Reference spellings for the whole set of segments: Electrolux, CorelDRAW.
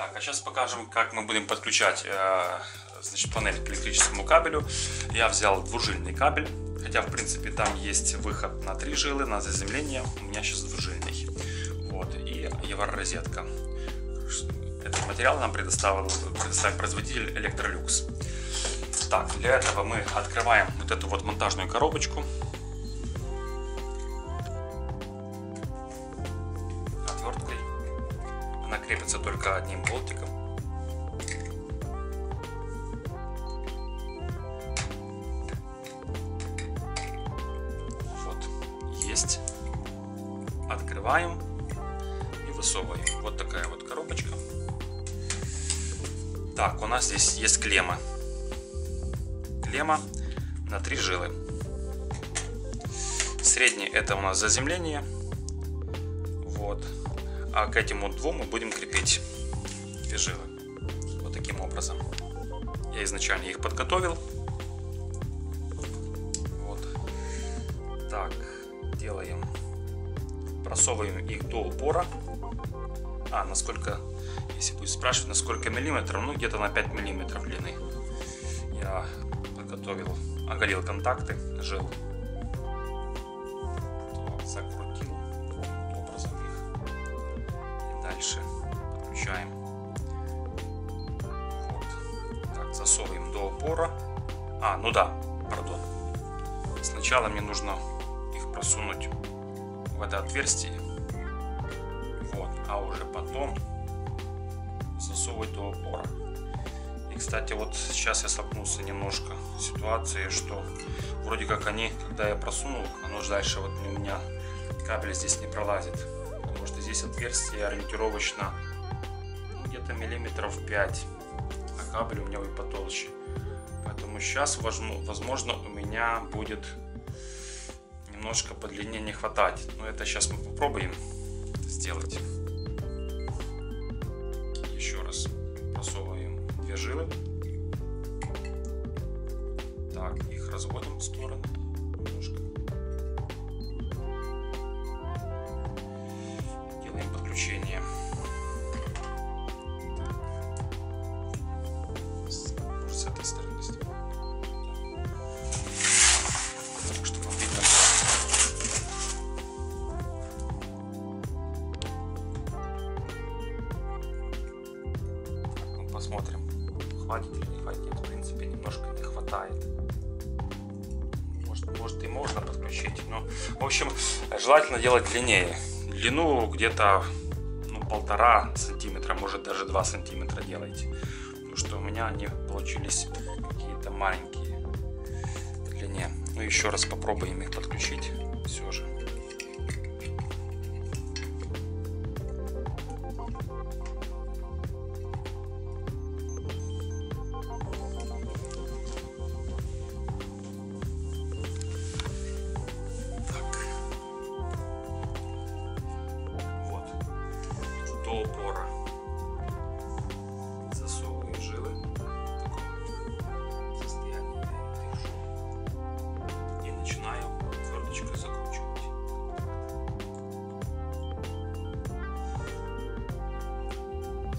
Так, а сейчас покажем, как мы будем подключать, значит, панель к электрическому кабелю. Я взял двужильный кабель, хотя в принципе там есть выход на 3 жилы, на заземление. У меня сейчас двужильный. Вот, и евророзетка. Этот материал нам предоставил производитель Electrolux. Так, для этого мы открываем вот эту вот монтажную коробочку. Отверткой. Она крепится только одним болтиком. Вот, есть. Открываем и высовываем. Вот такая вот коробочка. Так, у нас здесь есть клемма. Клемма на 3 жилы. Средний — это у нас заземление. Вот. А к этим вот двум мы будем крепить 2 жилы. Вот таким образом. Я изначально их подготовил. Вот. Так, делаем. Просовываем их до упора. А, насколько, если будет спрашивать, на сколько миллиметров, ну где-то на 5 миллиметров длины. Я подготовил, оголил контакты, жил, закрутил образом их и дальше подключаем. Вот. Так, засовываем до упора. А, ну да, пардон. Сначала мне нужно их просунуть в это отверстие, вот, а уже потом засовывать до упора. И, кстати, вот сейчас я столкнулся немножко с ситуацией, что вроде как они, когда я просунул, оно же дальше вот у меня кабель здесь не пролазит, потому что здесь отверстие ориентировочно, ну, где-то миллиметров 5, а кабель у меня будет потолще. Поэтому сейчас, возможно, у меня будет немножко по длине не хватать, но это сейчас мы попробуем сделать. Еще раз просовываем две жилы. Так, их разводим в сторону немножко. Делаем подключение. Может, с этой стороны сделаем. Так, чтобы вам видно было. Так, ну, посмотрим. Хватит или не хватит, в принципе, немножко не хватает. Может и можно подключить, но, в общем, желательно делать длиннее. Длину где-то, ну, 1,5 сантиметра, может даже 2 сантиметра делайте, потому что у меня они получились какие-то маленькие по длине. Ну, еще раз попробуем их подключить все же. Упора засовываю жилы в таком состоянии, держу и начинаю отверточкой закручивать.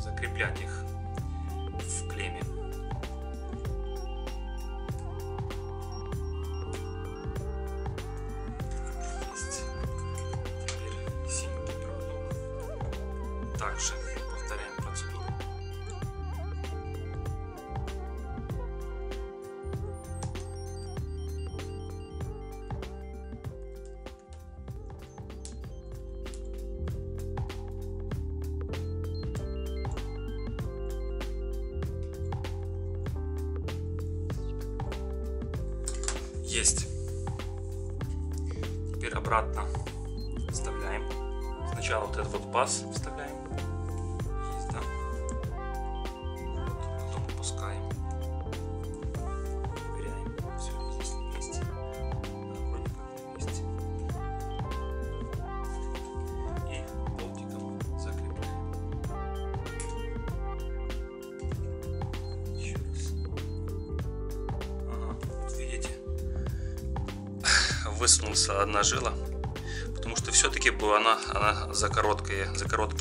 Закреплять их в клемме. Также повторяем процедуру. Есть. Теперь обратно вставляем. Сначала вот этот вот паз вставляем. Высунулся одна жила, потому что все-таки она за короткие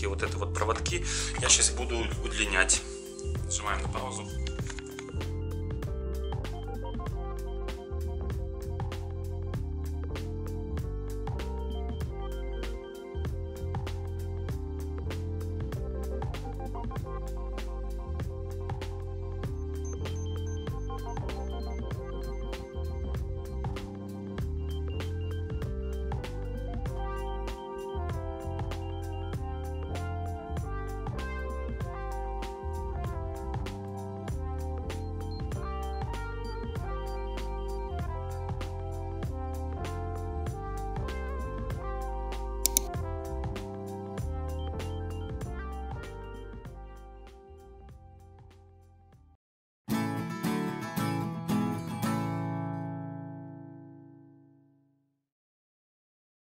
вот эти вот проводки. Я сейчас буду удлинять. Нажимаем на паузу.